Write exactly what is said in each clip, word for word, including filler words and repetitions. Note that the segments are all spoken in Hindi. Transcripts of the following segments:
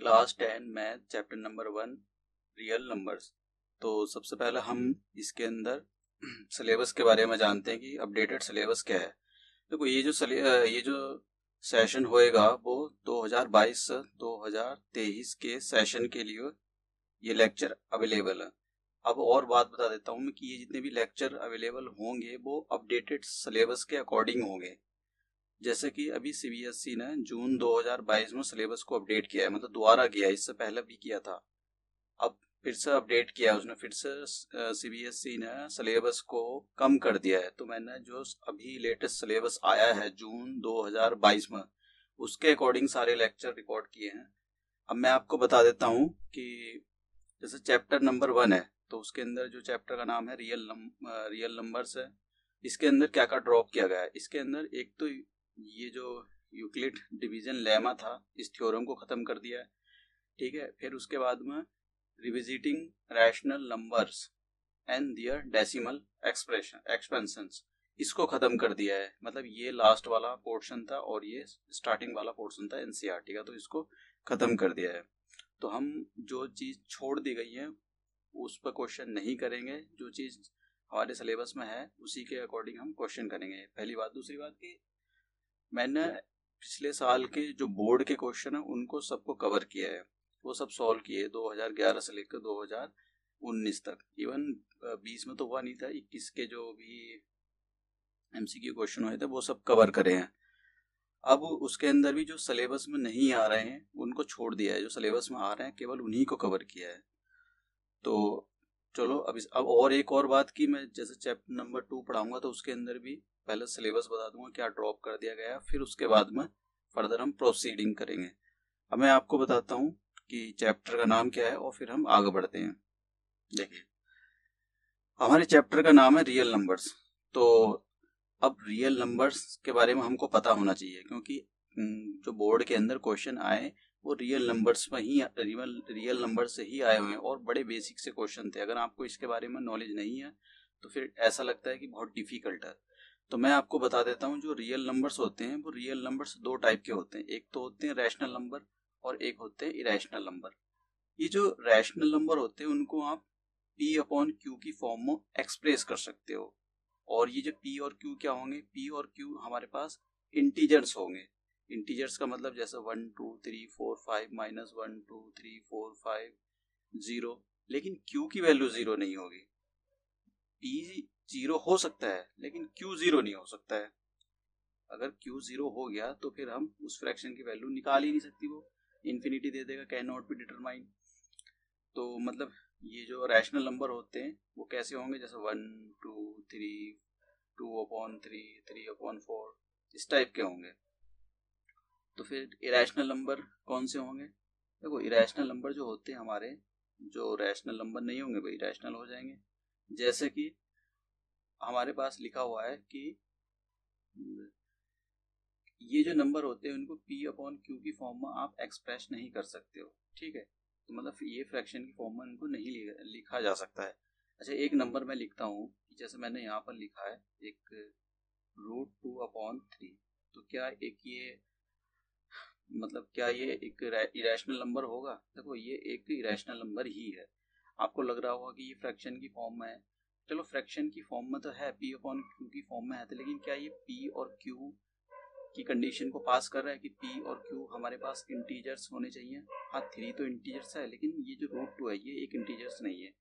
Class ten math chapter number one real numbers. तो सबसे पहले हम इसके अंदर सिलेबस के बारे में जानते हैं कि अपडेटेड सिलेबस क्या है। देखो ये जो ये जो सेशन होएगा वो दो हज़ार बाईस से दो हज़ार तेईस के सेशन के लिए ये लेक्चर अवेलेबल है। अब और बात बता देता हूँ कि ये जितने भी लेक्चर अवेलेबल होंगे वो अपडेटेड सिलेबस के अकॉर्डिंग होंगे। जैसे कि अभी सीबीएसई ने जून दो हज़ार बाईस में सिलेबस को अपडेट किया है, मतलब दोबारा किया है, इससे पहले भी किया था, अब फिर से अपडेट किया है उसने, फिर से सीबीएसई ने सिलेबस को कम कर दिया है। तो मैंने जो अभी लेटेस्ट सिलेबस आया है जून दो हज़ार बाईस में उसके अकॉर्डिंग सारे लेक्चर रिकॉर्ड किए हैं। अब मैं आपको बता देता हूँ कि जैसे चैप्टर नंबर वन है तो उसके अंदर जो चैप्टर का नाम है रियल रियल नंबर्स है, इसके अंदर क्या क्या ड्रॉप किया गया है। इसके अंदर एक तो ये जो यूक्लिड डिवीजन लेमा था इस थ्योरम को ख़त्म कर दिया है, ठीक है। फिर उसके बाद में revisiting rational numbers and their decimal expression expansions इसको ख़त्म कर दिया है, मतलब ये लास्ट वाला पोर्शन था और ये स्टार्टिंग वाला पोर्शन था एनसीईआरटी का, तो इसको ख़त्म कर दिया है। तो हम जो चीज़ छोड़ दी गई है उस पर क्वेश्चन नहीं करेंगे, जो चीज़ हमारे सिलेबस में है उसी के अकॉर्डिंग हम क्वेश्चन करेंगे, पहली बात। दूसरी बात कि मैंने पिछले साल के जो बोर्ड के क्वेश्चन हैं उनको सबको कवर किया है, वो सब सॉल्व किए दो हज़ार ग्यारह से लेकर दो हज़ार उन्नीस तक। इवन बीस में तो हुआ नहीं था, इक्कीस के जो भी एमसीक्यू क्वेश्चन हुए थे वो सब कवर करे हैं। अब उसके अंदर भी जो सिलेबस में नहीं आ रहे हैं उनको छोड़ दिया है, जो सिलेबस में आ रहे हैं केवल उन्हीं को कवर किया है। तो चलो अब इस अब और एक और बात की, मैं जैसे चैप्टर नंबर टू पढ़ाऊंगा तो उसके अंदर भी पहले सिलेबस बता दूंगा क्या ड्रॉप कर दिया गया, फिर उसके बाद में फर्दर हम प्रोसीडिंग करेंगे। अब मैं आपको बताता हूँ कि चैप्टर का नाम क्या है और फिर हम आगे बढ़ते हैं। देखिए हमारे चैप्टर का नाम है रियल नंबर्स। तो अब रियल नंबर्स के बारे में हमको पता होना चाहिए, क्योंकि जो बोर्ड के अंदर क्वेश्चन आए वो रियल नंबर्स में ही रियल रियल नंबर से ही आए हुए हैं और बड़े बेसिक से क्वेश्चन थे। अगर आपको इसके बारे में नॉलेज नहीं है तो फिर ऐसा लगता है कि बहुत डिफिकल्ट है। तो मैं आपको बता देता हूँ जो रियल नंबर्स होते हैं वो रियल नंबर्स दो टाइप के होते हैं, एक तो होते हैं रैशनल नंबर और एक होते हैं इरेशनल नंबर। ये जो रैशनल नंबर होते हैं उनको आप पी अपॉन क्यू की फॉर्म में एक्सप्रेस कर सकते हो, और ये जो पी और क्यू क्या होंगे, पी और क्यू हमारे पास इंटीजर्स होंगे। इंटीजर्स का मतलब जैसे one two three four five minus one two three four five zero, लेकिन क्यू की वैल्यू जीरो नहीं होगी। पी जीरो हो सकता है लेकिन क्यू जीरो नहीं हो सकता है। अगर क्यू जीरो हो गया तो फिर हम उस फ्रैक्शन की वैल्यू निकाल ही नहीं सकती, वो इन्फिनिटी दे देगा, कैन नॉट बी डिटरमाइन। तो मतलब ये जो रैशनल नंबर होते हैं वो कैसे होंगे, जैसे one two three two upon three three upon four इस टाइप के होंगे। तो फिर इरेशनल नंबर कौन से होंगे, देखो इरेशनल नंबर जो होते हैं हमारे जो रैशनल नंबर नहीं होंगे भाई इरेशनल हो जाएंगे। जैसे कि हमारे पास लिखा हुआ है कि ये जो नंबर होते हैं उनको पी अपॉन क्यू की फॉर्म में आप एक्सप्रेस नहीं कर सकते हो, ठीक है। तो मतलब ये फ्रैक्शन की फॉर्म में इनको नहीं लिखा जा सकता है। अच्छा एक नंबर मैं लिखता हूँ, जैसे मैंने यहाँ पर लिखा है एक रूट टू अपॉन थ्री, तो क्या एक ये मतलब क्या ये एक इरेशनल नंबर होगा, देखो ये एक इरेशनल नंबर ही है। आपको लग रहा होगा कि ये फ्रैक्शन की फॉर्म में है, चलो फ्रैक्शन की फॉर्म में तो है, पी अपॉन क्यू की फॉर्म में है, लेकिन क्या ये पी और क्यू की कंडीशन को पास कर रहा है कि पी और क्यू हमारे पास इंटीजर्स होने चाहिए। हाँ थ्री तो इंटीजर्स है लेकिन ये जो रूट टू है ये एक इंटीजर्स नहीं है,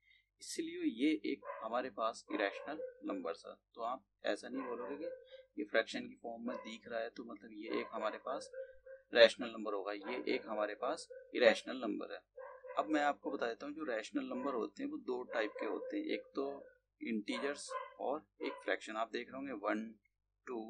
इसलिए ये एक हमारे पास इरेशनल नंबर्स है। तो आप ऐसा नहीं बोलोगे कि ये फ्रैक्शन की फॉर्म में दिख रहा है तो मतलब ये एक हमारे पास रैशनल नंबर होगा, ये एक हमारे पास इरेशनल नंबर है। अब मैं आपको बता देता हूँ जो रैशनल नंबर होते हैं वो दो टाइप के होते हैं, एक तो इंटीजर्स और एक फ्रैक्शन। आप देख रहे होंगे वन टू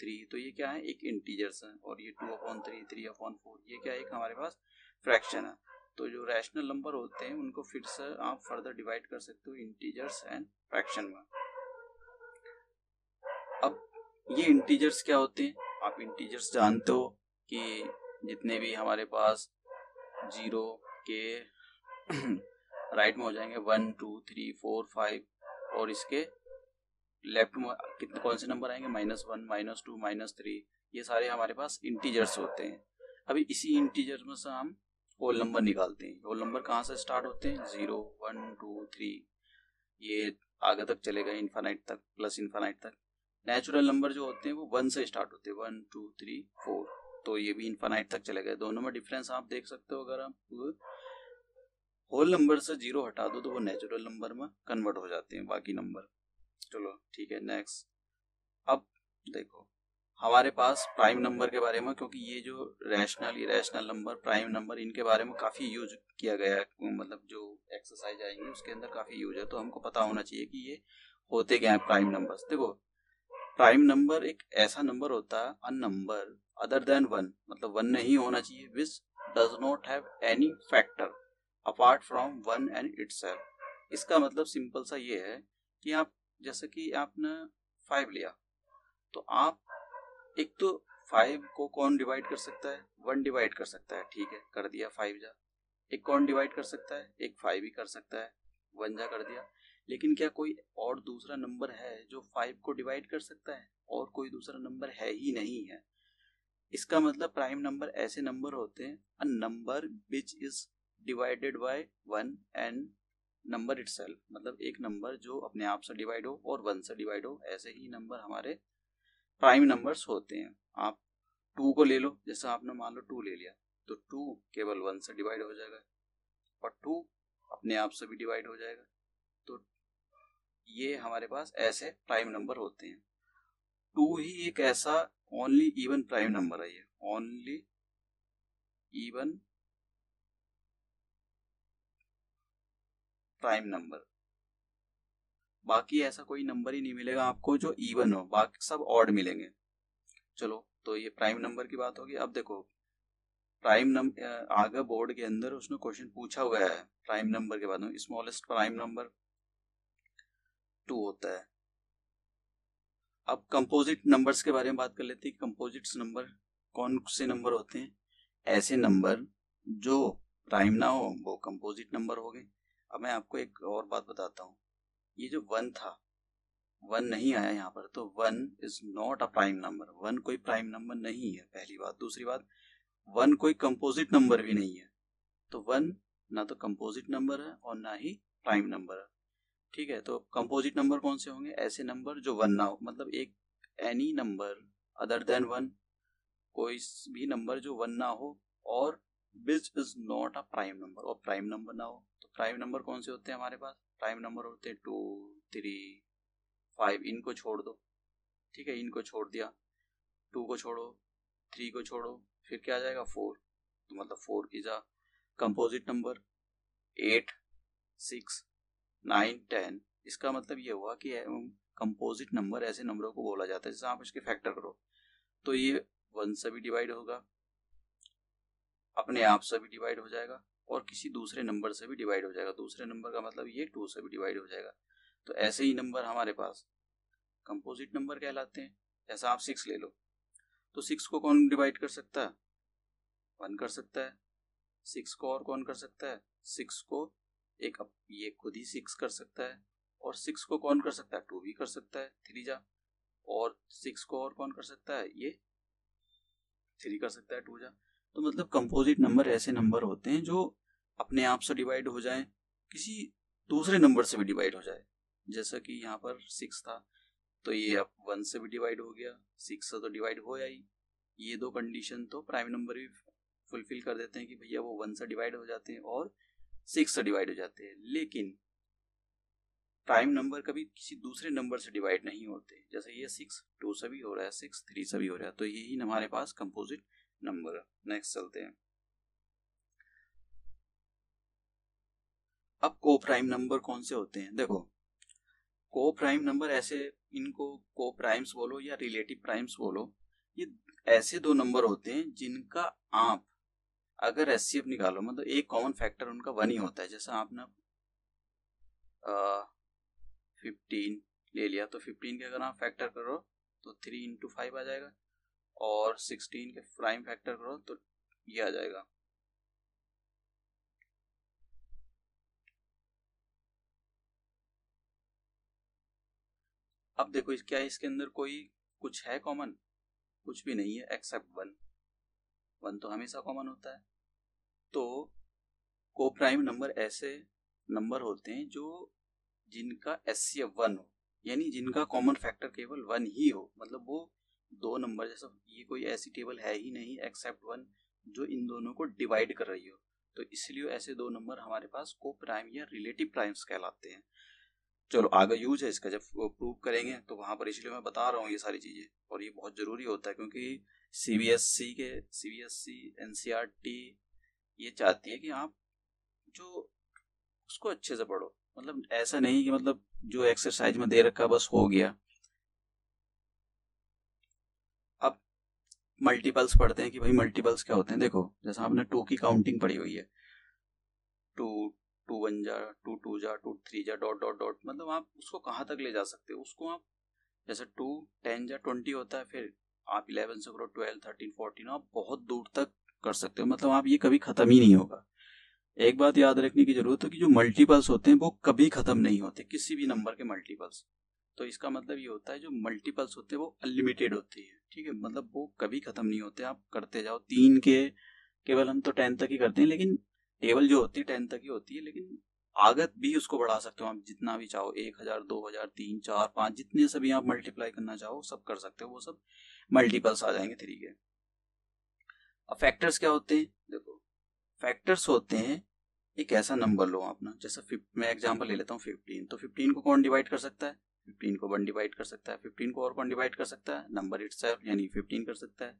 थ्री, तो ये क्या है एक इंटीजर्स है, और ये two upon three three upon four ये क्या है एक हमारे पास फ्रैक्शन है। तो जो रैशनल नंबर होते हैं उनको फिर से आप फर्दर डिवाइड कर सकते हो इंटीजर्स एंड फ्रैक्शन में। अब ये इंटीजर्स क्या होते हैं, आप इंटीजर्स जानते हो कि जितने भी हमारे पास जीरो के राइट में हो जाएंगे one two three four five, और इसके लेफ्ट में कितने कौन से नंबर आएंगे minus one minus two minus three, ये सारे हमारे पास इंटीजर्स होते हैं। अभी इसी इंटीजर में से हम होल नंबर निकालते हैं। होल नंबर कहाँ से स्टार्ट होते हैं? जीरो, वन, टू, थ्री, ये आगे तक चलेगा, इन्फानाइट तक, प्लस इन्फानाइट तक। नेचुरल नंबर जो होते हैं वो वन से स्टार्ट होते हैं, वन, टू, थ्री, फोर, तो ये भी इन्फानाइट तक चले गए। दोनों में डिफरेंस आप देख सकते हो। अगर आप होल नंबर से जीरो हटा दो तो वो नेचुरल नंबर में कन्वर्ट हो जाते हैं बाकी नंबर। चलो ठीक है, नेक्स्ट। अब देखो हमारे पास प्राइम नंबर के बारे में, क्योंकि ये जो rational irrational number, prime number, इनके बारे में काफ़ी यूज किया गया है, मतलब जो एक्सरसाइज आएंगे उसके अंदर काफ़ी यूज है, तो हमको पता होना चाहिए कि ये होते क्या हैं प्राइम नंबर्स। देखो प्राइम नंबर एक ऐसा नंबर होता है, a number other than one, मतलब वन नहीं होना चाहिए, which does not have any factor apart from one and itself. इसका मतलब सिंपल सा ये है कि आप जैसे कि आपने फाइव लिया, तो आप एक तो फाइव को कौन डिवाइड कर सकता है? वन डिवाइड कर सकता है, ठीक है, कर दिया फाइव जा। एक कौन डिवाइड कर सकता है? एक फाइव ही कर सकता है, वन जा कर दिया। लेकिन क्या कोई और दूसरा नंबर है जो फाइव को डिवाइड कर सकता है? और कोई दूसरा नंबर है ही नहीं है। इसका मतलब प्राइम नंबर ऐसे नंबर होते हैं, a number which is divided by one and number itself, मतलब एक नंबर जो अपने आप से डिवाइड हो और वन से डिवाइड हो, ऐसे ही नंबर हमारे प्राइम नंबर्स होते हैं। आप टू को ले लो, जैसे आपने मान लो टू ले लिया, तो टू केवल वन से डिवाइड हो जाएगा और टू अपने आप से भी डिवाइड हो जाएगा। तो ये हमारे पास ऐसे प्राइम नंबर होते हैं। टू ही एक ऐसा ओनली इवन प्राइम नंबर है, ये ओनली इवन प्राइम नंबर, बाकी ऐसा कोई नंबर ही नहीं मिलेगा आपको जो इवन हो, बाकी सब ऑड मिलेंगे। चलो तो ये प्राइम नंबर की बात होगी। अब देखो प्राइम नंबर आगे बोर्ड के अंदर उसने क्वेश्चन पूछा हुआ है प्राइम नंबर के बाद में, स्मॉलेस्ट प्राइम नंबर टू होता है। अब कंपोजिट नंबर्स के बारे में बात कर लेते हैं। कंपोजिट्स नंबर कौन से नंबर होते हैं? ऐसे नंबर जो प्राइम ना हो वो कंपोजिट नंबर हो गए। अब मैं आपको एक और बात बताता हूँ, ये जो वन था, वन नहीं आया यहाँ पर, तो one is not a prime number, one कोई प्राइम नंबर नहीं है, पहली बात। दूसरी बात, वन कोई कंपोजिट नंबर भी नहीं है, तो वन ना तो कंपोजिट नंबर है और ना ही प्राइम नंबर है, ठीक है। तो कंपोजिट नंबर कौन से होंगे? ऐसे नंबर जो वन ना हो, मतलब एक any number other than one, कोई भी नंबर जो वन ना हो और which is not a prime number, और प्राइम नंबर ना हो। तो प्राइम नंबर कौन से होते हैं हमारे पास? प्राइम नंबर होते हैं टू, थ्री, फाइव, इनको छोड़ दो, ठीक है, इनको छोड़ दिया, टू को छोड़ो, थ्री को छोड़ो, फिर क्या आ जाएगा? फोर, तो मतलब four is a composite number. Eight, six, nine, ten, इसका मतलब ये हुआ कि कंपोजिट नंबर ऐसे नंबरों को बोला जाता है जैसे आप इसके फैक्टर करो तो ये वन से भी डिवाइड होगा, अपने आप से भी डिवाइड हो जाएगा और किसी दूसरे नंबर से भी डिवाइड हो जाएगा। दूसरे नंबर का मतलब ये टू से भी डिवाइड हो जाएगा। तो ऐसे ही नंबर हमारे पास कंपोजिट नंबर कहलाते हैं। जैसा आप सिक्स ले लो, तो सिक्स को कौन डिवाइड कर सकता है? वन कर सकता है। सिक्स को और कौन कर सकता है? सिक्स को एक, ये खुद ही सिक्स कर सकता है, और सिक्स को कौन कर सकता है? टू भी कर सकता है, थ्री जा, और सिक्स को और कौन कर सकता है? ये थ्री कर सकता है, टू जा। तो मतलब कंपोजिट नंबर ऐसे नंबर होते हैं जो अपने आप से डिवाइड हो जाए, किसी दूसरे नंबर से भी डिवाइड हो जाए। जैसा कि यहाँ पर सिक्स था, तो ये अब वन से भी डिवाइड हो गया, सिक्स से तो डिवाइड हो जाए। ये दो कंडीशन तो प्राइम नंबर भी फुलफिल कर देते हैं कि भैया वो वन से डिवाइड हो जाते हैं और सिक्स से डिवाइड हो जाते हैं। लेकिन प्राइम नंबर कभी किसी दूसरे नंबर से डिवाइड नहीं होते। जैसे ये सिक्स टू से भी हो रहा है, सिक्स थ्री से भी हो रहा है, तो यही हमारे पास कंपोजिट नंबर। नेक्स्ट चलते हैं। अब को प्राइम नंबर कौन से होते हैं? देखो को प्राइम नंबर ऐसे, इनको को प्राइम्स बोलो या रिलेटिव प्राइम्स बोलो, ये ऐसे दो नंबर होते हैं जिनका आप अगर एचसीएफ निकालो, मतलब एक कॉमन फैक्टर उनका वन ही होता है। जैसा आपने फिफ्टीन ले लिया, तो फिफ्टीन के अगर आप फैक्टर करो तो थ्री इंटू फाइव आ जाएगा, और सिक्सटीन के प्राइम फैक्टर करो तो ये आ जाएगा, अब देखो इस, क्या इसके अंदर कोई कुछ है कॉमन? कुछ भी नहीं है एक्सेप्ट वन। वन तो हमेशा कॉमन होता है, तो को प्राइम नंबर ऐसे नंबर होते हैं जो जिनका एचसीएफ वन हो, यानी जिनका कॉमन फैक्टर केवल वन ही हो, मतलब वो दो नंबर जैसा ये कोई ऐसी टेबल है ही नहीं एक्सेप्ट वन जो इन दोनों को डिवाइड कर रही हो, तो इसलिए ऐसे दो नंबर हमारे पास को प्राइम या रिलेटिव प्राइम्स कहलाते हैं। चलो आगे यूज है इसका, जब प्रूव करेंगे तो वहाँ पर, इसलिए मैं बता रहा हूँ ये सारी चीज़ें, और ये बहुत ज़रूरी होता है क्योंकि सीबीएसई के सीबीएसई एनसीईआरटी ये चाहती है कि आप जो उसको अच्छे से पढ़ो, मतलब ऐसा नहीं कि मतलब जो एक्सरसाइज में दे रखा बस हो गया। अब मल्टीपल्स पढ़ते हैं कि भाई मल्टीपल्स क्या होते हैं। देखो जैसा आपने टू की काउंटिंग पढ़ी हुई है, टू टू वन जा, टू टू जा, टू थ्री जा, डॉट डॉट डॉट, मतलब आप उसको कहाँ तक ले जा सकते हो, उसको आप जैसे टू टेन जा ट्वेंटी होता है, फिर आप इलेवन से करो ट्वेल्व थर्टीन फोर्टीन, आप बहुत दूर तक कर सकते हो, मतलब आप ये कभी ख़त्म ही नहीं होगा। एक बात याद रखने की ज़रूरत है कि जो मल्टीपल्स होते हैं वो कभी ख़त्म नहीं होते, किसी भी नंबर के मल्टीपल्स। तो इसका मतलब ये होता है जो मल्टीपल्स होते हैं वो अनलिमिटेड होती है, ठीक है, मतलब वो कभी ख़त्म नहीं होते, आप करते जाओ। तीन के केवल हम तो टेन तक ही करते हैं, लेकिन टेबल जो होती है टेन तक ही होती है, लेकिन आगत भी उसको बढ़ा सकते हो आप जितना भी चाहो, एक हज़ार दो हज़ार तीन चार पाँच जितने सभी आप मल्टीप्लाई करना चाहो सब कर सकते हो, वो सब मल्टीपल्स आ जाएंगे थ्री के। अब फैक्टर्स क्या होते हैं, देखो फैक्टर्स होते हैं एक ऐसा नंबर लो आप ना, जैसे फिफ्टी मैं एग्जाम्पल ले लेता हूँ फिफ्टीन, तो फिफ्टीन को कौन डिवाइड कर सकता है, फिफ्टीन को वन डिवाइड कर सकता है, फिफ्टीन को और कौन डिवाइड कर सकता है, नंबर इटसेल्फ यानी फिफ्टीन कर सकता है,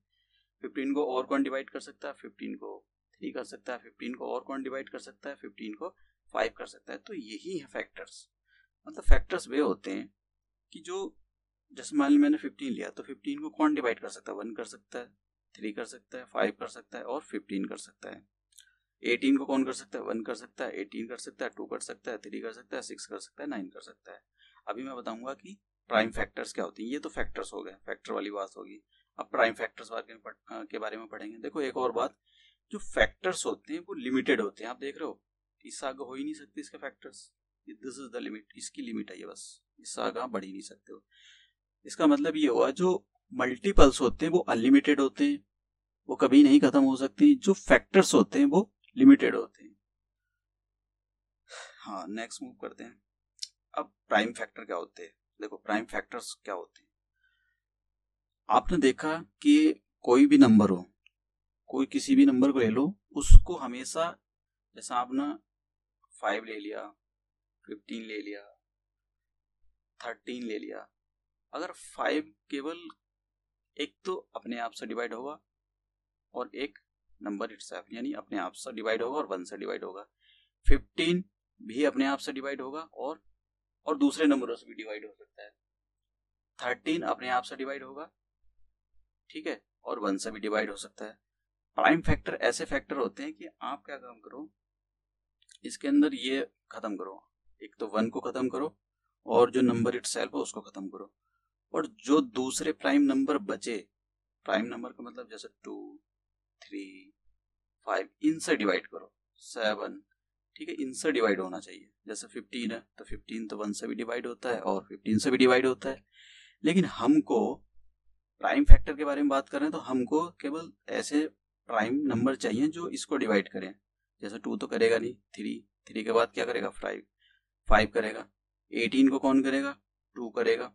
फिफ्टीन को और कौन डिवाइड कर सकता है, फिफ्टीन को थ्री कर सकता है, फिफ्टीन को और कौन डिवाइड कर सकता है, फिफ्टीन को फाइव कर सकता है। तो यही है फैक्टर्स, मतलब फैक्टर्स वे होते हैं कि जो जैसे मान ली मैंने फिफ्टीन लिया, तो फिफ्टीन को कौन डिवाइड कर सकता है, वन कर सकता है, थ्री कर सकता है, फाइव कर सकता है और फिफ्टीन कर सकता है। एटीन को कौन कर सकता है, वन कर सकता है, एटीन कर सकता है, टू कर सकता है, थ्री कर सकता है, सिक्स कर सकता है, नाइन कर सकता है। अभी मैं बताऊंगा कि प्राइम फैक्टर्स क्या होती हैं। ये तो फैक्टर्स हो गए, फैक्टर वाली बात होगी, अब प्राइम फैक्टर्स के बारे में पढ़ेंगे। देखो एक और बात, जो फैक्टर्स होते हैं वो लिमिटेड होते हैं, आप देख रहे हो इससे आगे हो ही नहीं सकते इसके factors, this is the limit, इसकी लिमिट है ये, बस इससे आगे आप बढ़ ही नहीं सकते हो। इसका मतलब ये हुआ जो मल्टीपल्स होते हैं वो अनलिमिटेड होते हैं, वो कभी नहीं खत्म हो सकती, जो फैक्टर्स होते हैं वो लिमिटेड होते हैं। हाँ नेक्स्ट मूव करते हैं। अब प्राइम फैक्टर क्या होते हैं, देखो प्राइम फैक्टर्स क्या होते हैं, आपने देखा कि कोई भी नंबर हो, कोई किसी भी नंबर को ले लो, उसको हमेशा जैसा आपने फाइव ले लिया, फिफ्टीन ले लिया, थर्टीन ले लिया, अगर फाइव केवल एक तो अपने आप से डिवाइड होगा और एक नंबर इटसेल्फ यानी अपने आप से डिवाइड होगा और वन से डिवाइड होगा, फिफ्टीन भी अपने आप से डिवाइड होगा और और दूसरे नंबरों से भी डिवाइड हो सकता है, थर्टीन अपने आप से डिवाइड होगा, ठीक है, और वन से भी डिवाइड हो सकता है। प्राइम फैक्टर ऐसे फैक्टर होते हैं कि आप क्या काम करो इसके अंदर, ये खत्म करो, एक तो वन को खत्म करो और जो नंबर इटसेल्फ है उसको खत्म करो, और जो दूसरे प्राइम नंबर बचे, प्राइम नंबर का मतलब जैसे टू थ्री फाइव, इनसे डिवाइड करो, सेवन, ठीक है, इनसे डिवाइड होना चाहिए। जैसे फिफ्टीन है तो फिफ्टीन तो वन से भी डिवाइड होता है और फिफ्टीन से भी डिवाइड होता है, लेकिन हमको प्राइम फैक्टर के बारे में बात करें तो हमको केवल ऐसे प्राइम नंबर चाहिए जो इसको डिवाइड करें, जैसे टू तो करेगा नहीं, थ्री थ्री के बाद क्या करेगा, फाइव फाइव करेगा, एटीन को कौन करेगा, टू करेगा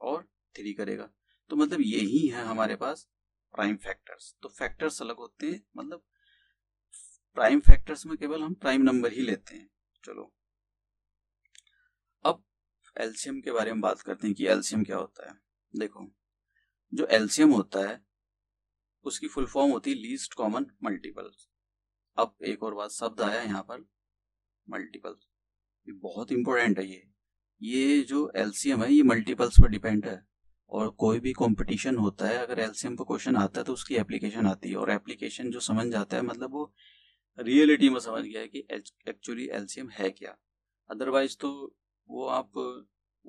और थ्री करेगा। तो मतलब यही है हमारे पास प्राइम फैक्टर्स। तो फैक्टर्स अलग होते हैं, मतलब प्राइम फैक्टर्स में केवल हम प्राइम नंबर ही लेते हैं। चलो अब एलसीएम के बारे में बात करते हैं कि एलसीएम क्या होता है। देखो जो एलसीएम होता है उसकी फुल फॉर्म होती है लीस्ट कॉमन मल्टीपल्स। अब एक और बात, शब्द आया यहाँ पर मल्टीपल्स, ये बहुत इंपॉर्टेंट है। ये ये जो एलसीएम है ये मल्टीपल्स पर डिपेंड है, और कोई भी कंपटीशन होता है अगर एलसीएम पर क्वेश्चन आता है तो उसकी एप्लीकेशन आती है, और एप्लीकेशन जो समझ जाता है मतलब वो रियलिटी में समझ गया है कि एक्चुअली एलसीएम है क्या, अदरवाइज तो वो आप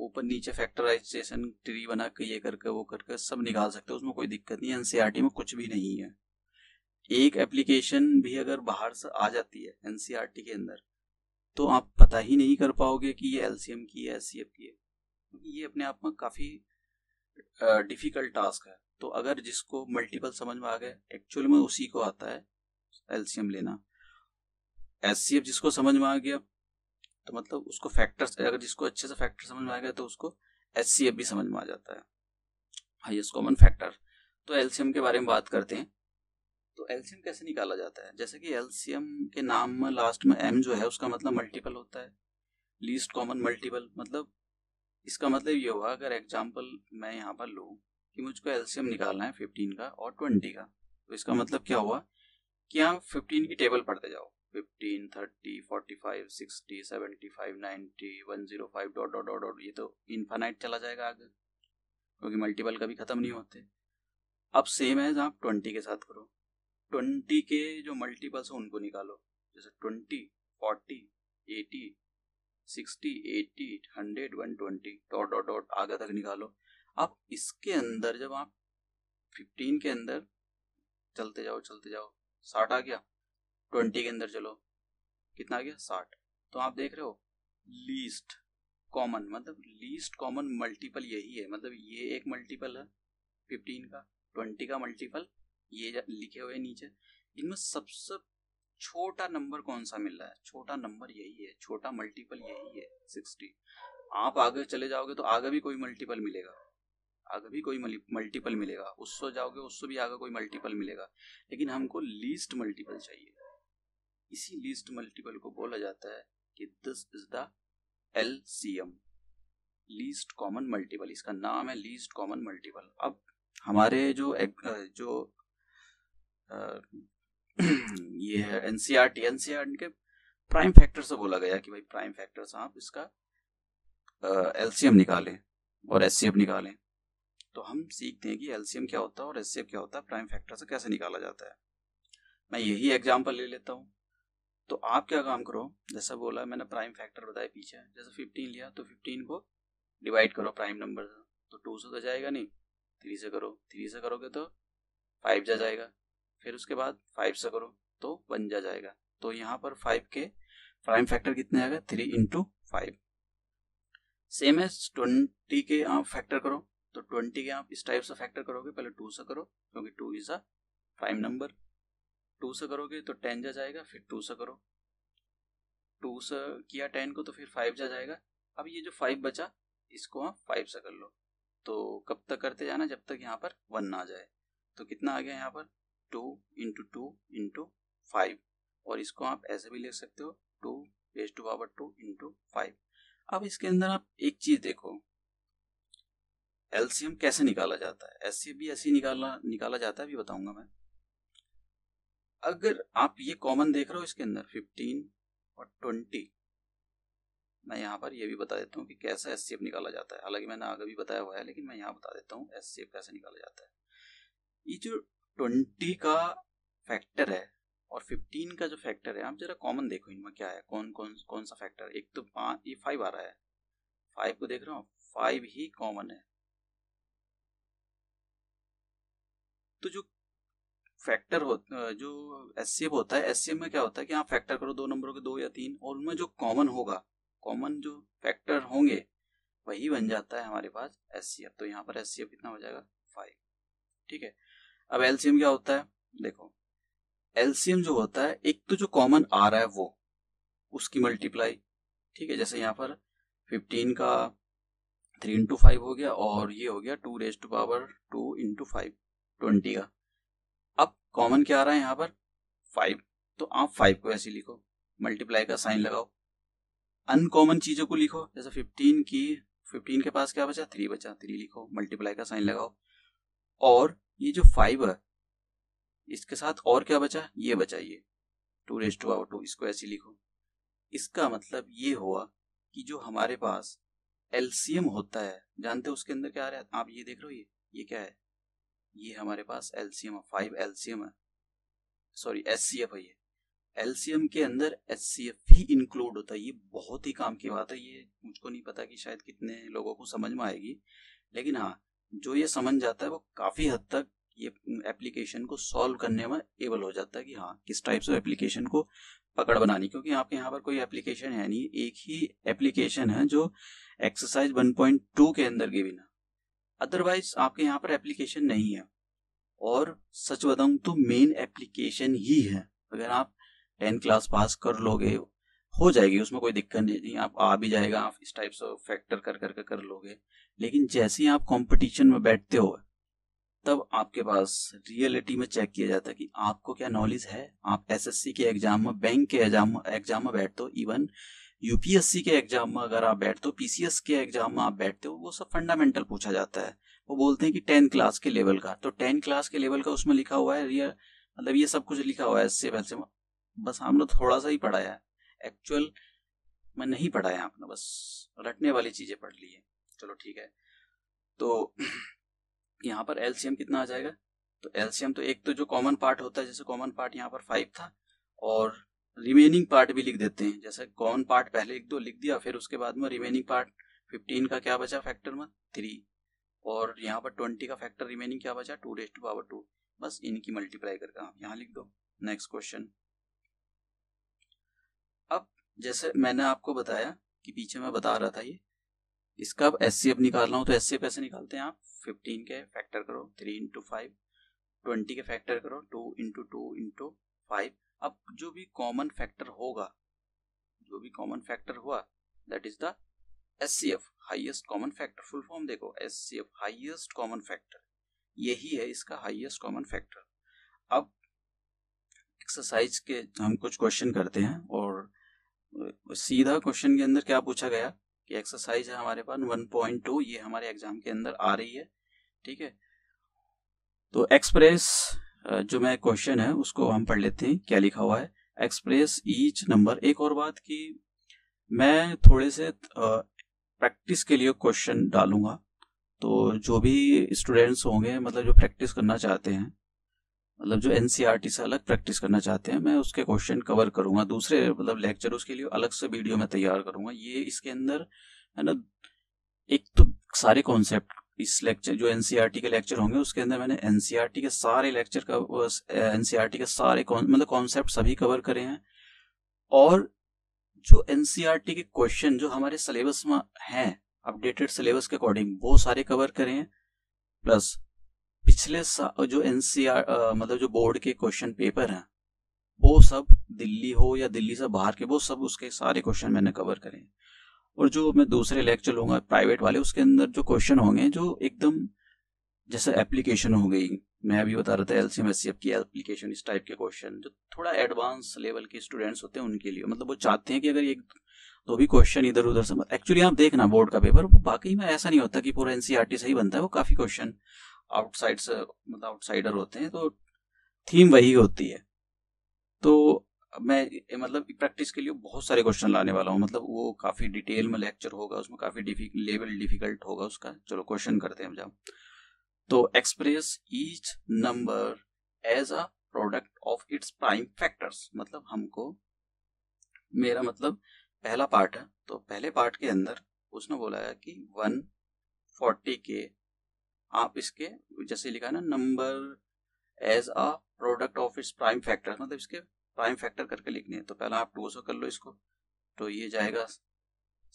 ऊपर नीचे फैक्टराइजेशन ट्री बना के ये करके वो करके सब निकाल सकते हो, उसमें कोई दिक्कत नहीं है। एनसीईआरटी में कुछ भी नहीं है, एक एप्लीकेशन भी अगर बाहर से आ जाती है एनसीईआरटी के अंदर तो आप पता ही नहीं कर पाओगे कि ये एलसीएम की है एचसीएफ की है, क्योंकि ये अपने आप में काफ़ी डिफिकल्ट टास्क है। तो अगर जिसको मल्टीपल समझ में आ गया, एक्चुअल में उसी को आता है, एलसीएम लेना। एचसीएफ जिसको समझ में आ गया तो मतलब उसको फैक्टर्स, अगर जिसको अच्छे से फैक्टर समझ में आ गया तो उसको एचसीएफ भी समझ में आ जाता है, हाईएस्ट कॉमन फैक्टर। तो एलसीएम के बारे में बात करते हैं। तो एलसीएम कैसे निकाला जाता है, जैसे कि एलसीएम के नाम में लास्ट में एम जो है उसका मतलब मल्टीपल होता है, लीस्ट कॉमन मल्टीपल। मतलब इसका मतलब ये हुआ, अगर एग्जाम्पल मैं यहाँ पर लूँ कि मुझको एलसीएम निकालना है फिफ्टीन का और ट्वेंटी का, तो इसका मतलब क्या हुआ कि आप फिफ्टीन की टेबल पढ़ते जाओ, fifteen, thirty, forty five, sixty, seventy five, ninety, one zero five, dot dot dot dot, ये तो इन्फानाइट चला जाएगा आगे, क्योंकि मल्टीपल कभी ख़त्म नहीं होते। अब सेम है आप ट्वेंटी के साथ करो, ट्वेंटी के जो मल्टीपल्स हो उनको निकालो, जैसे twenty, forty, eighty, sixty, eighty, hundred, one twenty, dot dot dot आगे तक निकालो। अब इसके अंदर जब आप फिफ्टीन के अंदर चलते जाओ चलते जाओ साठ आ गया, ट्वेंटी के अंदर चलो कितना आ गया, साठ। तो आप देख रहे हो लीस्ट कॉमन, मतलब लीस्ट कॉमन मल्टीपल यही है, मतलब ये एक मल्टीपल है फिफ्टीन का, ट्वेंटी का मल्टीपल, ये लिखे हुए नीचे। इनमें सबसे छोटा नंबर कौन सा मिल रहा है, छोटा नंबर यही है, छोटा मल्टीपल यही है सिक्सटी। आप आगे चले जाओगे तो आगे भी कोई मल्टीपल मिलेगा, आगे भी कोई मल्टीपल मिलेगा, उससे जाओगे उससे भी आगे कोई मल्टीपल मिलेगा, लेकिन हमको लीस्ट मल्टीपल चाहिए। इसी लीस्ट मल्टीपल को बोला जाता है कि this is the LCM, least common multiple, इसका नाम है लीस्ट कॉमन मल्टीपल। अब हमारे जो जो आ, ये है एनसीईआरटी, एनसीईआरटी के प्राइम फैक्टर से बोला गया कि भाई प्राइम फैक्टर से आप इसका एलसीएम निकालें और एचसीएफ निकालें। तो हम सीखते हैं कि एलसीएम क्या होता है और एचसीएफ क्या होता है, प्राइम फैक्टर से कैसे निकाला जाता है। मैं यही एग्जांपल ले लेता हूँ। तो आप क्या काम करो, जैसा बोला मैंने प्राइम फैक्टर बताया पीछे, जैसे फिफ्टीन लिया तो फिफ्टीन को डिवाइड करो प्राइम नंबर से, तो टू से तो जाएगा नहीं, थ्री से करो, थ्री से करोगे तो फाइव जा जाएगा, फिर उसके बाद फाइव से करो तो वन जा जाएगा। तो यहाँ पर फाइव के प्राइम फैक्टर कितने आ गए, थ्री इंटू फाइव। सेम है ट्वेंटी के आप फैक्टर करो, तो ट्वेंटी के आप इस टाइप से फैक्टर करोगे, पहले टू से करो क्योंकि two is a prime number, two से करोगे तो टेन जा जाएगा, फिर टू से करो, टू से किया टेन को तो फिर फाइव जा जाएगा। अब ये जो फाइव बचा इसको आप फाइव से कर लो, तो कब तक करते जाना जब तक यहाँ पर वन ना आ जाए। तो कितना आ गया यहाँ पर, two into two into five, और इसको आप ऐसे भी ले सकते हो, two raise two power two into five. अब इसके अंदर आप एक चीज देखो, एलसीएम कैसे निकाला जाता है, एचसीएफ भी ऐसे निकाला निकाला जाता है, भी बताऊंगा मैं। अगर आप ये कॉमन देख रहे हो इसके अंदर फिफ्टीन और ट्वेंटी, मैं यहाँ पर ये भी बता देता हूँ कि कैसे एचसीएफ निकाला जाता है, हालांकि मैंने आगे भी बताया हुआ है लेकिन मैं यहाँ बता देता हूँ एचसीएफ कैसे निकाला जाता है। ये जो ट्वेंटी का फैक्टर है और फिफ्टीन का जो फैक्टर है, आप जरा कॉमन देखो इनमें क्या है, कौन कौन कौन सा फैक्टर। एक तो पाँच, ये फाइव आ रहा है, फाइव को देख रहा हूँ, फाइव ही कॉमन है। तो जो फैक्टर हो, जो एचसीएफ होता है, एचसीएफ में क्या होता है कि आप फैक्टर करो दो नंबरों के, दो या तीन, और उनमें जो कॉमन होगा, कॉमन जो फैक्टर होंगे वही बन जाता है हमारे पास एचसीएफ। तो यहाँ पर एचसीएफ कितना हो जाएगा, फाइव। ठीक है, अब एलसीएम क्या होता है, देखो एलसीएम जो होता है, एक तो जो कॉमन आ रहा है वो उसकी मल्टीप्लाई, ठीक है, जैसे यहाँ पर फिफ्टीन का थ्री इंटू फाइव हो गया और ये हो गया two raise two power two into five, twenty का। अब कॉमन क्या आ रहा है यहाँ पर, फाइव, तो आप फाइव को ऐसे लिखो, मल्टीप्लाई का साइन लगाओ। अनकॉमन चीज़ों को लिखो, जैसे फिफ्टीन की, फिफ्टीन के पास क्या बचा, थ्री बचा, थ्री लिखो, मल्टीप्लाई का साइन लगाओ। और ये जो फाइव है इसके साथ और क्या बचा, ये बचा, ये two raise two power two, इसको ऐसे लिखो। इसका मतलब ये हुआ कि जो हमारे पास एलसीएम होता है, जानते हो उसके अंदर क्या आ रहा है, आप ये देख रहे हो, ये ये क्या है, ये हमारे पास एलसीएम है, फाइव एलसीएम है, सॉरी एचसीएफ है। ये एलसीएम के अंदर एचसीएफ ही इंक्लूड होता है। ये बहुत ही काम की बात है, ये मुझको नहीं पता कि शायद कितने लोगों को समझ में आएगी, लेकिन हाँ जो ये समझ जाता है वो काफ़ी हद तक ये एप्लीकेशन को सॉल्व करने में एबल हो जाता है कि हाँ किस टाइप से एप्लीकेशन को पकड़ बनानी, क्योंकि आपके यहाँ पर कोई एप्लीकेशन है नहीं, एक ही एप्लीकेशन है जो एक्सरसाइज वन पॉइंट टू के अंदर गिवन है, अदरवाइज आपके यहाँ पर एप्लीकेशन नहीं है। और सच बताऊँ तो मेन एप्लीकेशन ही है अगर आप टेंथ क्लास पास कर लोगे हो जाएगी, उसमें कोई दिक्कत नहीं, आप आ भी जाएगा, आप इस टाइप से फैक्टर कर कर कर लोगे। लेकिन जैसे ही आप कंपटीशन में बैठते हो तब आपके पास रियलिटी में चेक किया जाता है कि आपको क्या नॉलेज है। आप एसएससी के एग्जाम में, बैंक के एग्जाम एग्जाम में बैठते हो, इवन यूपीएससी के एग्जाम में अगर आप बैठते हो, पीसीएस के एग्जाम में आप बैठते हो, वो सब फंडामेंटल पूछा जाता है। वो बोलते हैं कि टेंथ क्लास के लेवल का, तो टेंथ क्लास के लेवल का उसमें लिखा हुआ है रियल, मतलब ये सब कुछ लिखा हुआ है, इससे वैसे बस हमने थोड़ा सा ही पढ़ा है, एक्चुअल में नहीं पढ़ा है आपने, बस रटने वाली चीजें पढ़ ली है। चलो ठीक है, तो यहाँ पर एलसीएम कितना आ जाएगा, तो एलसीएम तो एक तो जो कॉमन पार्ट होता है, जैसे कॉमन पार्ट यहाँ पर फाइव था, और रिमेनिंग पार्ट भी लिख देते हैं, जैसे कॉमन पार्ट पहले लिख दो, लिख दिया, फिर उसके बाद में रिमेनिंग पार्ट फिफ्टीन का क्या बचा फैक्टर में थ्री, और यहाँ पर ट्वेंटी का फैक्टर रिमेनिंग क्या बचा two raise two power two, बस इनकी मल्टीप्लाई करके आप यहाँ लिख दो। नेक्स्ट क्वेश्चन, अब जैसे मैंने आपको बताया कि पीछे मैं बता रहा था ये, इसका अब एस सी एफ निकालना हो तो एस सी एफ ऐसे निकालते हैं आप, फिफ्टीन के फैक्टर करो थ्री इंटू फाइव, ट्वेंटी के फैक्टर करो two into two into five. अब जो भी कॉमन फैक्टर होगा, जो भी कॉमन फैक्टर हुआ that is the H C F, highest common factor. Full form देखो H C F, highest common factor, यही है इसका हाइएस्ट कॉमन फैक्टर। अब एक्सरसाइज के हम कुछ क्वेश्चन करते हैं, और सीधा क्वेश्चन के अंदर क्या पूछा गया कि एक्सरसाइज है हमारे पास वन पॉइंट टू, ये हमारे एग्जाम के अंदर आ रही है, ठीक है। तो एक्सप्रेस जो मैं क्वेश्चन है उसको हम पढ़ लेते हैं, क्या लिखा हुआ है, एक्सप्रेस ईच नंबर। एक और बात कि मैं थोड़े से प्रैक्टिस के लिए क्वेश्चन डालूंगा, तो जो भी स्टूडेंट्स होंगे, मतलब जो प्रैक्टिस करना चाहते हैं, मतलब जो एनसीईआरटी से अलग प्रैक्टिस करना चाहते हैं, मैं उसके क्वेश्चन कवर करूंगा दूसरे, मतलब लेक्चर उसके लिए अलग से वीडियो में तैयार करूंगा। ये इसके अंदर है ना, एक तो सारे कॉन्सेप्ट इस लेक्चर जो एनसीईआरटी के लेक्चर होंगे उसके अंदर मैंने एनसीईआरटी के सारे लेक्चर का, एनसीईआरटी के सारे मतलब कॉन्सेप्ट सभी कवर करे हैं, और जो एनसीईआरटी के क्वेश्चन जो हमारे सिलेबस में है अपडेटेड सिलेबस के अकॉर्डिंग वो सारे कवर करे हैं, प्लस पिछले जो एनसीआर मतलब जो बोर्ड के क्वेश्चन पेपर हैं वो सब, दिल्ली हो या दिल्ली से बाहर के, वो सब उसके सारे क्वेश्चन मैंने कवर करे। और जो मैं दूसरे लेक्चर लूंगा प्राइवेट वाले, उसके अंदर जो क्वेश्चन होंगे जो एकदम जैसे एप्लीकेशन हो गई, मैं अभी बता रहा था एलसीएम एससीएफ की एप्लीकेशन, इस टाइप के क्वेश्चन जो थोड़ा एडवांस लेवल के स्टूडेंट्स होते हैं उनके लिए, मतलब वो चाहते हैं कि अगर एक तो भी क्वेश्चन इधर उधर से, एक्चुअली आप देखना बोर्ड का पेपर बाकी में ऐसा नहीं होता कि पूरा एनसीईआरटी से ही बनता है, वो काफी क्वेश्चन आउटसाइड से, मतलब आउटसाइडर होते हैं, तो थीम वही होती है। तो मैं मतलब प्रैक्टिस के लिए बहुत सारे क्वेश्चन लाने वाला हूँ, मतलब वो काफी डिटेल में लेक्चर होगा, उसमें काफी लेवल डिफिकल्ट होगा उसका। चलो क्वेश्चन करते हैं हम। तो express each number as a product of its prime factors, मतलब हमको, मेरा मतलब पहला पार्ट है, तो पहले पार्ट के अंदर उसने बोला है कि वन फोर्टी के आप इसके जैसे लिखा ना number as a product of its prime factor, मतलब इसके प्राइम फैक्टर करके लिखने हैं। तो पहला आप टू सौ कर लो इसको, तो ये जाएगा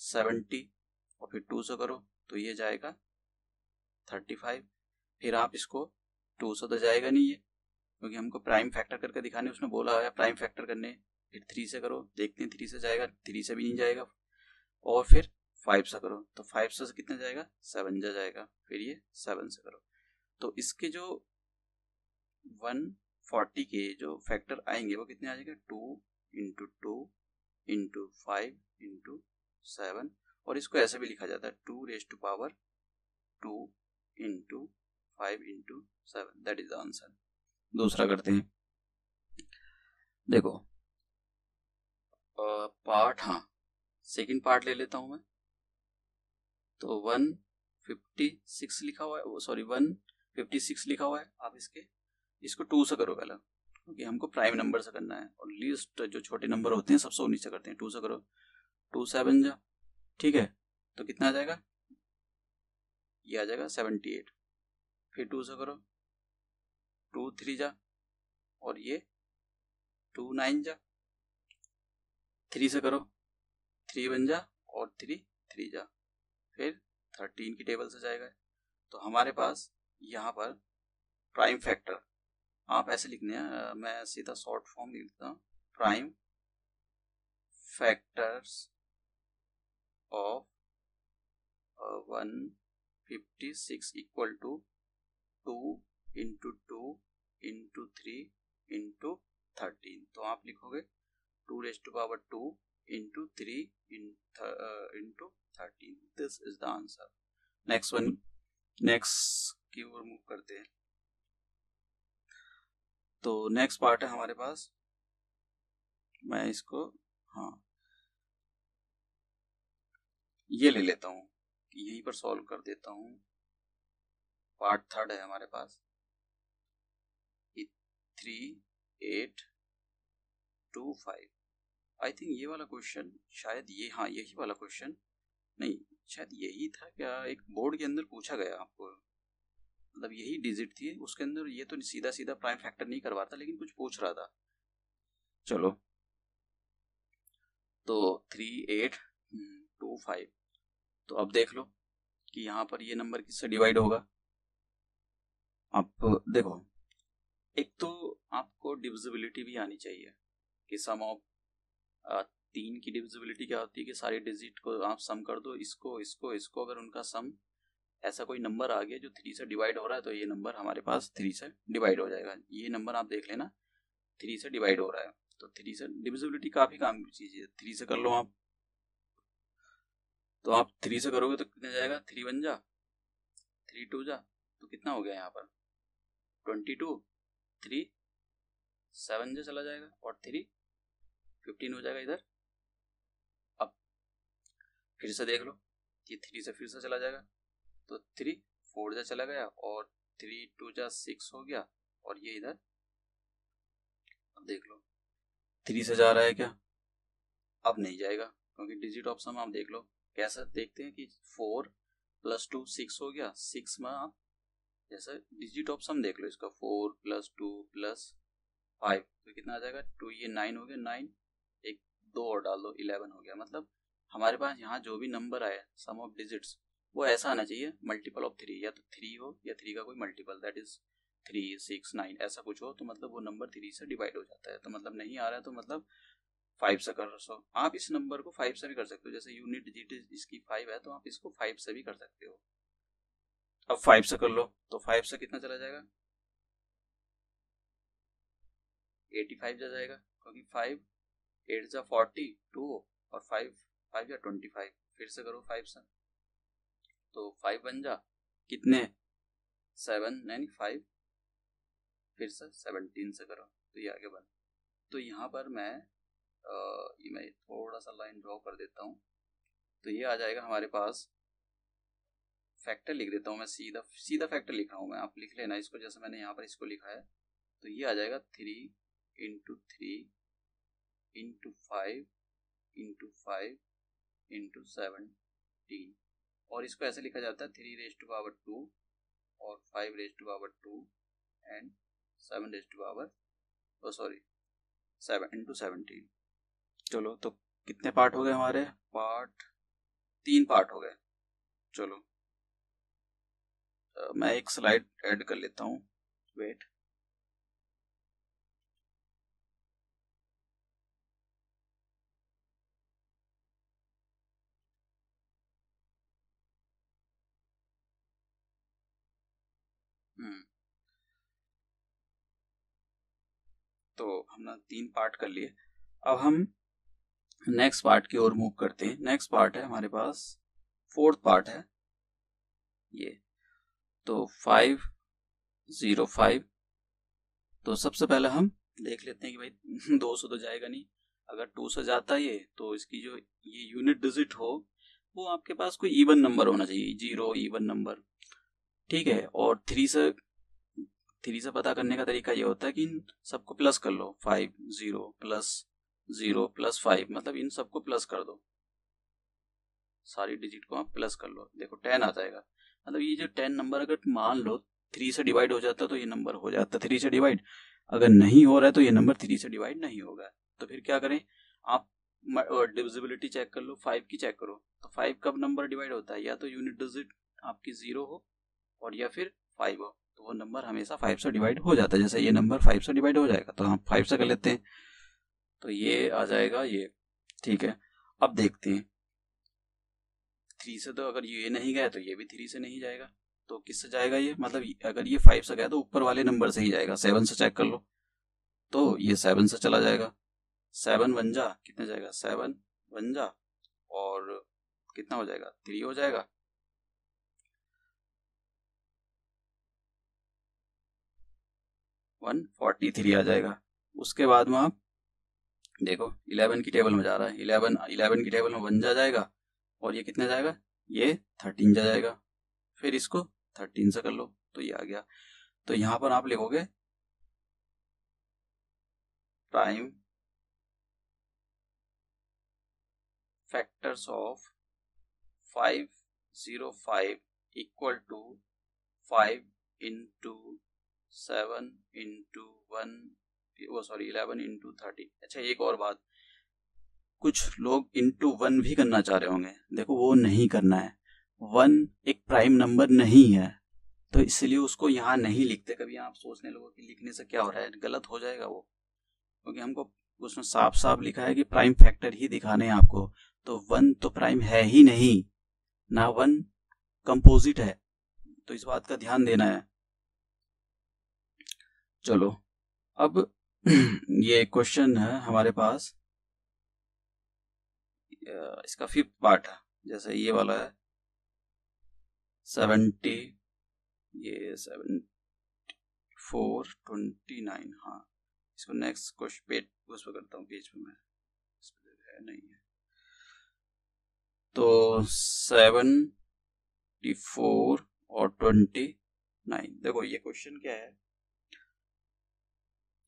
सेवेंटी, और फिर टू सौ करो तो ये जाएगा थर्टी फाइव। फिर आप इसको टू सौ तो जाएगा नहीं ये, क्योंकि हमको प्राइम फैक्टर करके दिखाने उसने बोला है, प्राइम फैक्टर करने। फिर थ्री से करो, देखते हैं थ्री से जाएगा, थ्री से भी नहीं जाएगा, और फिर फाइव से करो तो फाइव से कितना जाएगा, सेवन जा जाएगा, फिर ये सेवन से करो तो इसके जो वन फोर्टी के जो फैक्टर आएंगे वो कितने आ जाएगा, two into two into five into seven, और इसको ऐसे भी लिखा जाता है two raise two power two into five into seven, that is the answer. दूसरा करते हैं, देखो पार्ट, हाँ सेकेंड पार्ट ले लेता हूं मैं। तो वन फिफ्टी सिक्स लिखा हुआ है, सॉरी वन फिफ्टी सिक्स लिखा हुआ है, आप इसके इसको टू से करो पहला, क्योंकि हमको प्राइम नंबर से करना है, और लीस्ट जो छोटे नंबर होते हैं सबसे नीचे करते हैं। टू से करो, टू सेवन जा, ठीक है, तो कितना आ जाएगा, ये आ जाएगा सेवेंटी एट। फिर टू से करो, टू थ्री जा, और ये टू नाइन जा। थ्री से करो, थ्री बन जा, और थ्री थ्री जा, फिर थर्टीन की टेबल से जाएगा। तो हमारे पास यहाँ पर प्राइम फैक्टर आप ऐसे लिखने हैं, मैं सीधा शॉर्ट फॉर्म लिखता हूँ, prime factors of one fifty six equal to two into two into three into thirteen. तो आप लिखोगे two raise two power two into three into thirteen. This is the answer. Next one, next की ओर मूव करते हैं। तो नेक्स्ट पार्ट है हमारे पास, मैं इसको हाँ ये ले लेता हूँ, यहीं पर सॉल्व कर देता हूँ। पार्ट थर्ड है हमारे पास, three eight two five. I think ये वाला क्वेश्चन शायद ये हाँ यही वाला क्वेश्चन नहीं, शायद यही था क्या, एक बोर्ड के अंदर पूछा गया आपको, मतलब यही डिजिट थी उसके अंदर। ये तो सीधा सीधा प्राइम फैक्टर नहीं करवा था, लेकिन कुछ पूछ रहा था। चलो तो थ्री एट टू फाइव, तो अब देख लो कि यहाँ पर ये नंबर किससे डिवाइड होगा। आप देखो, एक तो आपको डिविजिबिलिटी भी आनी चाहिए कि सम ऑफ तीन की डिविजिबिलिटी क्या होती है कि सारे डिजिट को आप सम कर दो, इसको इसको इसको, अगर उनका सम ऐसा कोई नंबर आ गया जो थ्री से डिवाइड हो रहा है तो ये नंबर हमारे पास थ्री से डिवाइड हो जाएगा। ये नंबर आप देख लेना थ्री से डिवाइड हो रहा है, तो थ्री से डिविजिबिलिटी काफ़ी काम की चीज़ है, थ्री से कर लो आप। तो आप थ्री से करोगे तो कितना जाएगा, थ्री वन जा, थ्री टू जा, तो कितना हो गया यहाँ पर ट्वेंटी टू, थ्री सेवन जो चला जाएगा और थ्री फिफ्टीन हो जाएगा इधर। अब फिर से देख लो, ये थ्री से फिर से चला जाएगा तो थ्री फोर जा चला गया और थ्री टू जा सिक्स हो गया और ये इधर। अब देख लो थ्री से जा रहा है क्या, अब नहीं जाएगा क्योंकि डिजिट ऑप्शन आप देख लो कैसा, देखते हैं कि फोर प्लस टू सिक्स हो गया, सिक्स में आप जैसे डिजिट ऑप्शन देख लो इसका, four plus two plus five तो कितना आ जाएगा टू, ये नाइन हो गया, नाइन एक दो और डाल दो इलेवन हो गया। मतलब हमारे पास यहाँ जो भी नंबर आया सम ऑफ डिजिट्स वो ऐसा आना चाहिए मल्टीपल ऑफ थ्री, या तो थ्री हो या थ्री का कोई multiple, that is three six nine ऐसा कुछ हो, तो मतलब वो नंबर थ्री से डिवाइड हो जाता है। तो मतलब नहीं आ रहा है तो मतलब फाइव से कर सो, आप इस नंबर को फाइव से भी कर सकते हो, जैसे यूनिट डिजिट इसकी फाइव है तो आप इसको फाइव से भी कर सकते हो। अब फाइव से कर लो तो फाइव से कितना चला जाएगा, पचासी जा जाएगा क्योंकि फाइव एट जा फोर्टी टू और फाइव फाइव जा ट्वेंटी फाइव। फिर से करो फाइव से तो फाइव बन जा कितने सेवन नाइन फाइव, फिर से सेवनटीन से करो तो ये आगे बन। तो यहाँ पर मैं आ, ये मैं थोड़ा सा लाइन ड्रॉ कर देता हूँ, तो ये आ जाएगा हमारे पास फैक्टर, लिख देता हूँ मैं सीधा सीधा फैक्टर लिख रहा हूँ मैं, आप लिख लेना इसको जैसे मैंने यहाँ पर इसको लिखा है। तो ये आ जाएगा three into three into five into five into seventeen, और इसको ऐसे लिखा जाता है three raise two power two और five raise two power two and seven raise two power oh sorry seven into seventeen. चलो तो कितने पार्ट हो गए हमारे, पार्ट तीन पार्ट हो गए। चलो मैं एक स्लाइड ऐड कर लेता हूँ, वेट। हम्म तो हमने तीन पार्ट कर लिए, अब हम नेक्स्ट पार्ट की ओर मूव करते हैं। नेक्स्ट पार्ट है हमारे पास, फोर्थ पार्ट है ये, तो फाइव ज़ीरो फाइव। तो सबसे पहले हम देख लेते हैं कि भाई दो सौ तो जाएगा नहीं, अगर टू सौ जाता है तो इसकी जो ये यूनिट डिजिट हो वो आपके पास कोई ईवन नंबर होना चाहिए, जीरो ईवन नंबर, ठीक है। और थ्री से थ्री से पता करने का तरीका ये होता है कि इन सबको प्लस कर लो, five zero plus zero plus five, मतलब इन सबको प्लस कर दो, सारी डिजिट को आप प्लस कर लो, देखो टेन आ जाएगा। मतलब ये जो टेन नंबर अगर मान लो थ्री से डिवाइड हो जाता तो ये नंबर हो जाता थ्री से डिवाइड, अगर नहीं हो रहा है तो ये नंबर थ्री से डिवाइड नहीं होगा। तो फिर क्या करें, आप डिविजिबिलिटी चेक कर लो, फाइव की चेक करो तो फाइव कब नंबर डिवाइड होता है, या तो यूनिट डिजिट आपकी जीरो हो और या फिर फाइव हो, तो वो नंबर हमेशा फाइव से डिवाइड हो जाता है। जैसे ये नंबर फाइव से डिवाइड हो जाएगा तो हम फाइव से कर लेते हैं, तो ये आ जाएगा ये, ठीक है। अब देखते हैं थ्री से, तो अगर ये नहीं गया तो ये भी थ्री से नहीं जाएगा, तो किससे जाएगा ये, मतलब अगर ये फाइव से गया तो ऊपर वाले नंबर से ही जाएगा। सेवन से चेक कर लो, तो ये सेवन से चला जाएगा, सेवन वन जा कितना जाएगा, सेवन वन जा और कितना हो जाएगा, थ्री हो जाएगा। वन फोर्टी थ्री आ जाएगा। उसके बाद में आप देखो इलेवन की टेबल में जा रहा है, इलेवन इलेवन की टेबल में वन जा जाएगा और ये कितना जाएगा, ये थर्टीन जा जाएगा, फिर इसको थर्टीन से कर लो तो ये आ गया। तो यहाँ पर आप लिखोगे prime factors of five zero five equal to five into seven into one वो सॉरी इलेवन इंटू थर्टी। अच्छा एक और बात, कुछ लोग इंटू वन भी करना चाह रहे होंगे, देखो वो नहीं करना है। वन एक प्राइम नंबर नहीं है तो इसलिए उसको यहाँ नहीं लिखते। कभी आप सोचने लगो कि लिखने से क्या हो रहा है, गलत हो जाएगा वो, क्योंकि हमको उसमें साफ साफ लिखा है कि प्राइम फैक्टर ही दिखाने हैं आपको। तो वन तो प्राइम है ही नहीं ना, वन कंपोजिट है, तो इस बात का ध्यान देना है। चलो अब ये क्वेश्चन है हमारे पास, इसका फिफ्थ पार्ट है। जैसे ये वाला है सेवेंटी, ये सेवेंटी फोर ट्वेंटी नाइन, हाँ इसको नेक्स्ट क्वेश्चन पेज उस पर करता हूँ, पेज पे मैं इस पर है नहीं है। तो सेवेंटी फोर और ट्वेंटी नाइन, देखो ये क्वेश्चन क्या है,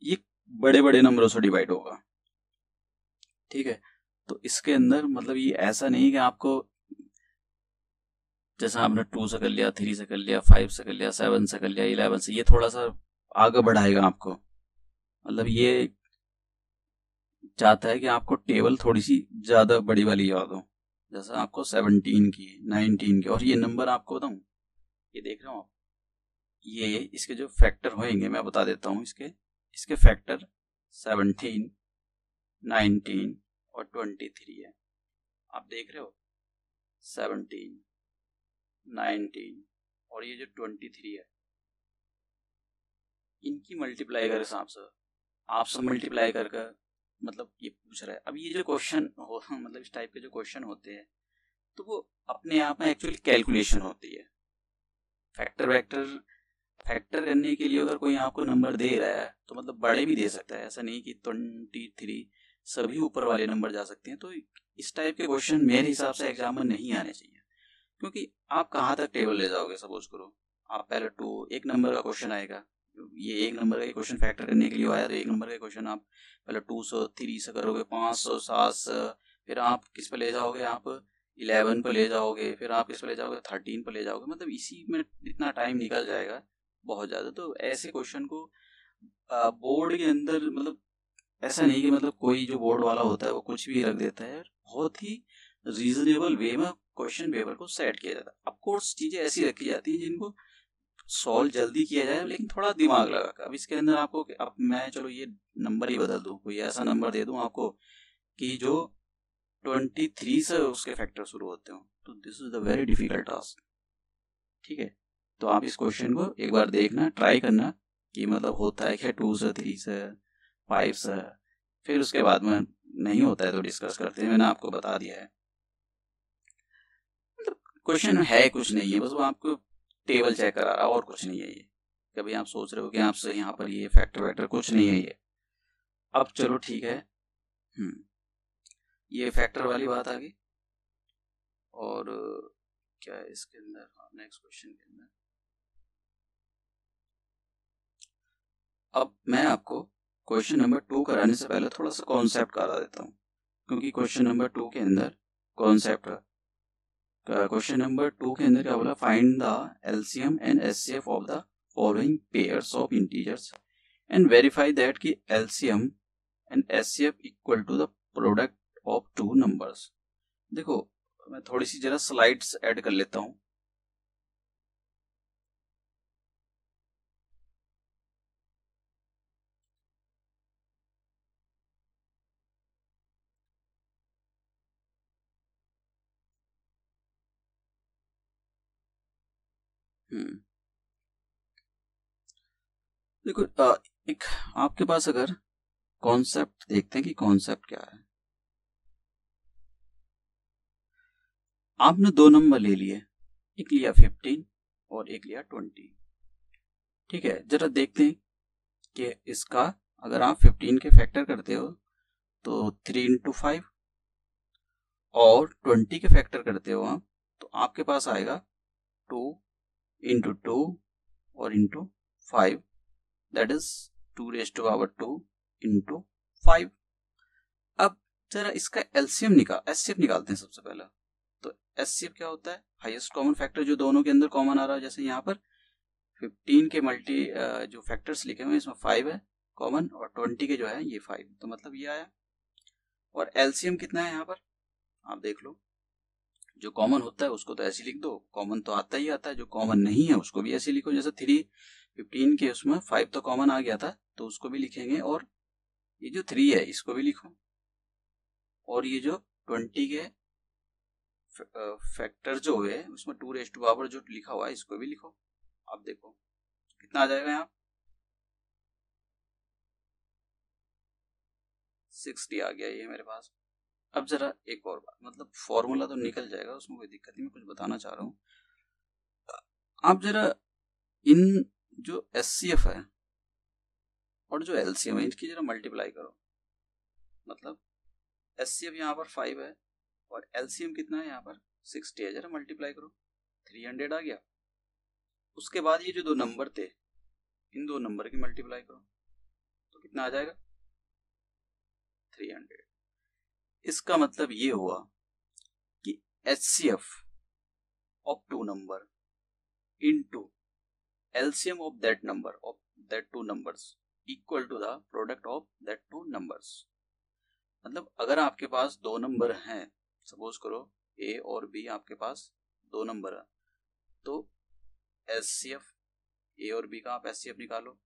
ये बड़े बड़े नंबरों से डिवाइड होगा, ठीक है। तो इसके अंदर मतलब ये ऐसा नहीं कि आपको जैसे आपने टू से कर लिया, थ्री से कर लिया, फाइव से कर लिया, सेवन से कर लिया, इलेवन से, ये थोड़ा सा आगे बढ़ाएगा आपको। मतलब ये चाहता है कि आपको टेबल थोड़ी सी ज्यादा बड़ी वाली याद हो, जैसा आपको सेवनटीन की, नाइनटीन की। और ये नंबर आपको बताऊं, ये देख रहे हो आप, ये इसके जो फैक्टर होंगे मैं बता देता हूँ, इसके इसके फैक्टर सेवनटीन, नाइनटीन और ट्वेंटी थ्री है। आप देख रहे हो सेवनटीन, नाइनटीन और ये जो ट्वेंटी थ्री है, इनकी मल्टीप्लाई कर हिसाब से आपसे मल्टीप्लाई कर कर मतलब ये पूछ रहा है। अब ये जो क्वेश्चन हो मतलब इस टाइप के जो क्वेश्चन होते हैं तो वो अपने आप में एक्चुअली कैलकुलेशन होती है। फैक्टर वैक्टर फैक्टर करने के लिए अगर कोई आपको नंबर दे रहा है तो मतलब बड़े भी दे सकता है, ऐसा नहीं कि ट्वेंटी थ्री सभी ऊपर वाले नंबर जा सकते हैं। तो इस टाइप के क्वेश्चन मेरे हिसाब से एग्जाम में नहीं आने चाहिए, क्योंकि आप कहाँ तक टेबल ले जाओगे। सपोज करो आप पहले टू, एक नंबर का क्वेश्चन आएगा, ये एक नंबर का क्वेश्चन फैक्टर करने के लिए आया, तो एक नंबर का क्वेश्चन आप पहले टू सौ, थ्री से करोगे, पाँच सौ, सात सौ, फिर आप किस पे ले जाओगे, आप इलेवन पे ले जाओगे, फिर आप किस पे ले जाओगे, थर्टीन पे ले जाओगे। मतलब इसी में इतना टाइम निकल जाएगा बहुत ज़्यादा। तो ऐसे क्वेश्चन को बोर्ड के अंदर मतलब ऐसा नहीं कि मतलब कोई जो बोर्ड वाला होता है वो कुछ भी रख देता है, बहुत ही रीजनेबल वे में क्वेश्चन पेपर को सेट किया जाता है। अफकोर्स चीजें ऐसी रखी जाती हैं जिनको सॉल्व जल्दी किया जाए लेकिन थोड़ा दिमाग लगाकर। अब इसके अंदर आपको अब मैं चलो ये नंबर ही बदल दूं, कोई ऐसा नंबर दे दूं आपको कि जो ट्वेंटी थ्री से उसके फैक्टर शुरू होते हो, तो this is the very difficult task, ठीक है। तो आप इस क्वेश्चन को एक बार देखना, ट्राई करना कि मतलब होता है क्या टू से, थ्री से, फाइव से, फिर उसके बाद में नहीं होता है तो डिस्कस करते हैं। मैंने आपको बता दिया है क्वेश्चन है, कुछ नहीं है, बस वो आपको टेबल चेक करा रहा है और कुछ नहीं है ये। कभी आप सोच रहे हो कि आपसे यहाँ पर ये फैक्टर वैक्टर कुछ नहीं है ये। अब चलो ठीक है, ये फैक्टर वाली बात आ गई। और क्या है इसके अंदर, नेक्स्ट क्वेश्चन के अंदर अब मैं आपको क्वेश्चन नंबर टू कराने से पहले थोड़ा सा कॉन्सेप्ट करा देता हूँ, क्योंकि क्वेश्चन नंबर टू के अंदर कॉन्सेप्ट है। क्वेश्चन नंबर टू के अंदर क्या बोला, find the LCM and HCF of the following pairs of integers and verify that कि LCM and HCF equal to the product of two numbers. देखो मैं थोड़ी सी जरा स्लाइड्स ऐड कर लेता हूं। हम्म देखो, आ, एक आपके पास अगर कॉन्सेप्ट, देखते हैं कि कॉन्सेप्ट क्या है। आपने दो नंबर ले लिए, एक लिया फिफ्टीन और एक लिया ट्वेंटी। ठीक है, जरा देखते हैं कि इसका अगर आप फिफ्टीन के फैक्टर करते हो तो थ्री इंटू फाइव और ट्वेंटी के फैक्टर करते हो आप तो आपके पास आएगा टू इंटू टू और into five, that is two raise two power two into five. अब जरा इसका एलसीएम निकाल एचसीएफ निकालते हैं सबसे पहले। तो एचसीएफ क्या होता है? हाईएस्ट कॉमन फैक्टर जो दोनों के अंदर कॉमन आ रहा है। जैसे यहाँ पर फिफ्टीन के मल्टी जो फैक्टर्स लिखे हुए हैं इसमें फाइव है कॉमन और ट्वेंटी के जो है ये फाइव, तो मतलब ये आया। और एलसीएम कितना है यहाँ पर आप देख लो, जो कॉमन होता है उसको तो ऐसे लिख दो, कॉमन तो आता ही आता है, जो कॉमन नहीं है उसको भी ऐसे लिखो। जैसे थ्री फिफ्टीन के उसमें फाइव तो कॉमन आ गया था तो उसको भी लिखेंगे, और ये जो थ्री है इसको भी लिखो, और ये जो ट्वेंटी के फैक्टर जो है उसमें टू रेज टू पावर जो लिखा हुआ है इसको भी लिखो। आप देखो कितना आ जाएगा यहाँ, सिक्सटी आ गया ये मेरे पास। अब जरा एक और बात, मतलब फॉर्मूला तो निकल जाएगा, उसमें कोई दिक्कत नहीं, मैं कुछ बताना चाह रहा हूँ। आप जरा इन जो एचसीएफ है और जो एलसीएम है इनकी जरा मल्टीप्लाई करो। मतलब एचसीएफ यहाँ पर फाइव है और एलसीएम कितना है यहाँ पर सिक्सटी है, जरा मल्टीप्लाई करो, थ्री हंड्रेड आ गया। उसके बाद ये जो दो नंबर थे इन दो नंबर की मल्टीप्लाई करो तो कितना आ जाएगा, थ्री हंड्रेड। इसका मतलब ये हुआ कि HCF of two number into LCM of that number of that two numbers equal to the product of that two numbers. मतलब अगर आपके पास दो नंबर हैं, सपोज करो ए और बी आपके पास दो नंबर है, तो एचसीएफ ए और बी का आप एचसीएफ निकालो,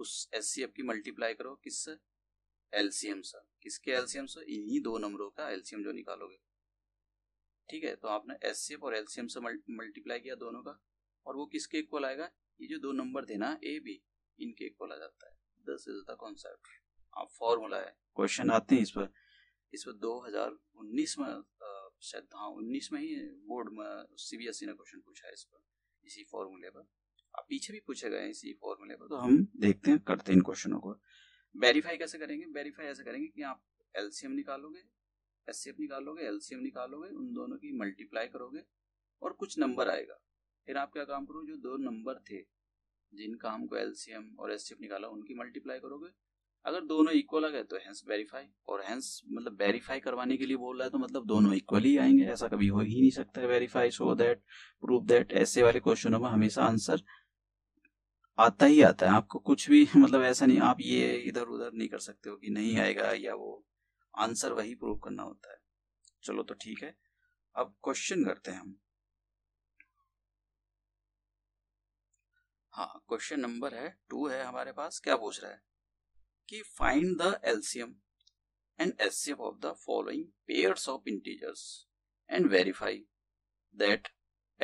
उस एचसीएफ की मल्टीप्लाई करो किससे, एलसीएम से। किसके एलसीएम से? इन्हीं दो नंबरों का एलसीएम जो निकालोगे। ठीक है, तो आपने एचसीएफ और एलसीएम से मल्टीप्लाई किया दोनों का, और वो किसके इक्वल आएगा, ये जो दो नंबर थे ना ए बी इनके इक्वल आ जाता है। This is the concept. आप फॉर्मूला है, क्वेश्चन आते हैं इस पर इस पर दो हज़ार उन्नीस में शायद, हाँ उन्नीस में ही बोर्ड में सीबीएसई ने क्वेश्चन पूछा है इस पर, इसी फॉर्मूले पर। आप पीछे भी पूछे गए इसी फॉर्मूले पर, तो हम देखते हैं करते हैं इन क्वेश्चनों को। वेरीफाई कैसे करेंगे? वेरीफाई ऐसे करेंगे कि आप एलसीएम निकालोगे, एचसीएफ निकालोगे, एलसीएम निकालोगे, उन दोनों की मल्टीप्लाई करोगे और कुछ नंबर आएगा। फिर आप क्या काम करो, जो दो नंबर थे जिनका हमको एलसीएम और एचसीएफ निकाला उनकी मल्टीप्लाई करोगे, अगर दोनों इक्वल आ गए तो हैंस वेरीफाई। और हैंस मतलब वेरीफाई करवाने के लिए बोल रहा है, तो मतलब दोनों इक्वल ही आएंगे, ऐसा कभी हो ही नहीं सकता है। Verify, show that, prove that, ऐसे वाले क्वेश्चनों में हमेशा आंसर आता ही आता है। आपको कुछ भी मतलब ऐसा नहीं, आप ये इधर उधर नहीं कर सकते हो कि नहीं आएगा या वो, आंसर वही प्रूव करना होता है। चलो तो ठीक है, अब क्वेश्चन करते हैं हम। हाँ, क्वेश्चन नंबर है टू है हमारे पास। क्या पूछ रहा है कि find the LCM and HCF of the following pairs of integers and verify that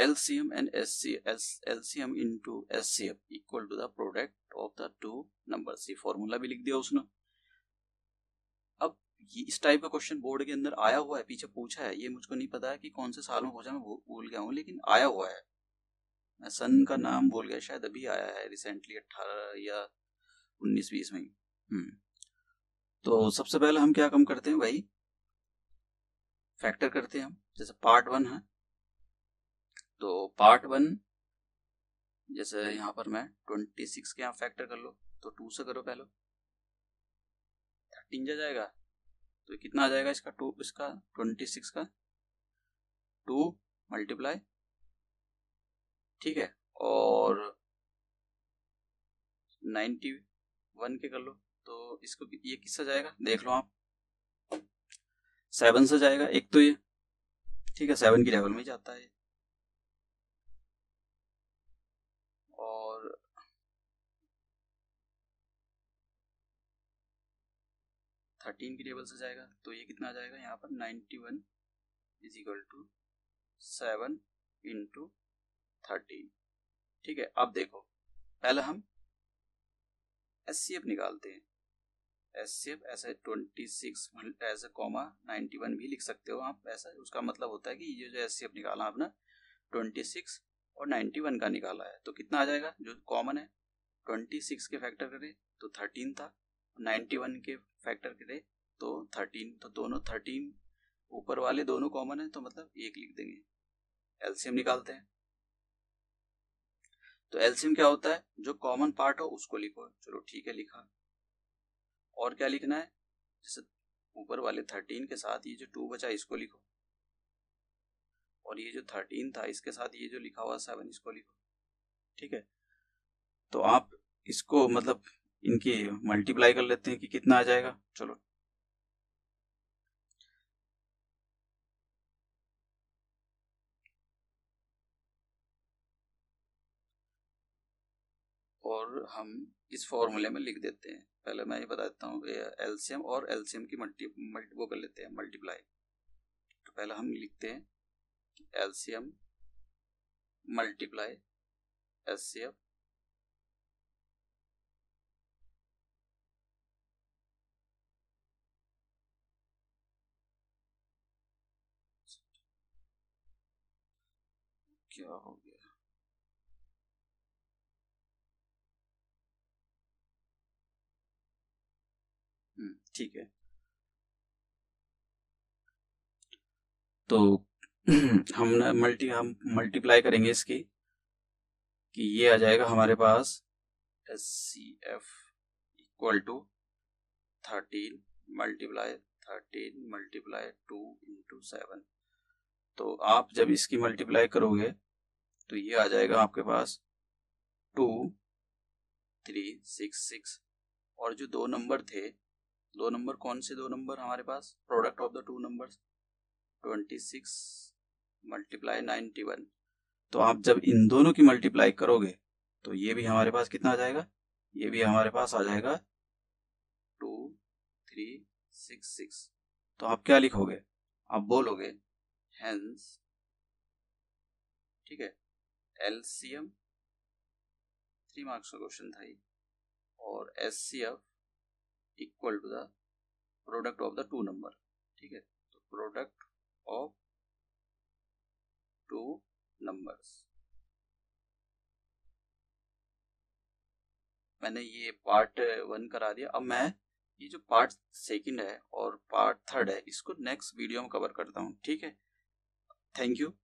L C M and L C M into H C F equal to the product of the two numbers। ये फॉर्मूला भी लिख दिया उसने। अब इस टाइप का क्वेश्चन बोर्ड के अंदर आया हुआ है, पीछे पूछा है, ये मुझको नहीं पता है कि कौन से साल में पूछा, मैं भूल गया हूँ, लेकिन आया हुआ है। मैं सन का नाम बोल गया, शायद अभी आया है रिसेंटली, अट्ठारह या उन्नीस बीस में। हम्म तो सबसे पहले हम क्या कम करते हैं, भाई फैक्टर करते हैं हम। जैसे पार्ट वन है तो पार्ट वन, जैसे यहाँ पर मैं ट्वेंटी सिक्स के यहाँ फैक्टर कर लो तो टू से करो पहले, थर्टीन जा जाएगा तो कितना आ जाएगा इसका, टू इसका ट्वेंटी सिक्स का टू मल्टीप्लाई, ठीक है, और नाइन्टी वन के कर लो तो इसको ये किससे जाएगा देख लो आप, सेवन से जाएगा एक तो ये, ठीक है, सेवन की लेवल में जाता है। थर्टीन की टेबल से जाएगा तो ये कितना आ जाएगा यहाँ पर, ninety one is equal to seven into thirteen, ठीक है। अब देखो पहले हम एचसीएफ निकालते हैं, एचसीएफ ऐसे छब्बीस ऐसे कॉमा इक्यानवे भी लिख सकते हो आप ऐसा। उसका मतलब होता है कि ये जो एचसीएफ निकाला आपने छब्बीस और इक्यानवे का निकाला है तो कितना आ जाएगा, जो कॉमन है छब्बीस के फैक्टर करें तो तेरह था, इक्यानवे के फैक्टर करें तो तेरह, तो दोनों तेरह ऊपर वाले दोनों कॉमन है तो मतलब एक लिख देंगे। एलसीएम निकालते हैं तो एलसीएम क्या होता है, जो कॉमन पार्ट हो उसको लिखो, चलो ठीक है लिखा। और क्या लिखना है, जैसे ऊपर वाले तेरह के साथ ये जो टू बचा इसको लिखो और ये जो तेरह था इसके साथ ये जो लिखा हुआ सेवन इसको लिखो, ठीक है। तो आप इसको मतलब इनकी मल्टीप्लाई कर लेते हैं कि कितना आ जाएगा, चलो और हम इस फॉर्मूले में लिख देते हैं। पहले मैं ये बता देता हूँ एलसीएम और एलसीएम की मल्टी मल्टी वो कर लेते हैं मल्टीप्लाई। तो पहले हम लिखते हैं एलसीएम मल्टीप्लाई एचसीएफ क्या हो गया, ठीक है। तो हम मल्टी हम मल्टीप्लाई करेंगे इसकी कि ये आ जाएगा हमारे पास H C F equal to thirteen multiply thirteen multiply two into seven. तो आप जब इसकी मल्टीप्लाई करोगे तो ये आ जाएगा आपके पास टू थ्री सिक्स सिक्स। और जो दो नंबर थे, दो नंबर कौन से दो नंबर हमारे पास, product of the two numbers twenty six multiply ninety one. तो आप जब इन दोनों की मल्टीप्लाई करोगे तो ये भी हमारे पास कितना आ जाएगा, ये भी हमारे पास आ जाएगा टू थ्री सिक्स सिक्स। तो आप क्या लिखोगे, आप बोलोगे हैंस, ठीक है, एलसीएम थ्री मार्क्स का क्वेश्चन था ये, और HCF equal to the product of the two number, ठीक है। तो प्रोडक्ट ऑफ टू नंबर्स, मैंने ये पार्ट वन करा दिया। अब मैं ये जो पार्ट सेकंड है और पार्ट थर्ड है इसको नेक्स्ट वीडियो में कवर करता हूँ, ठीक है। Thank you.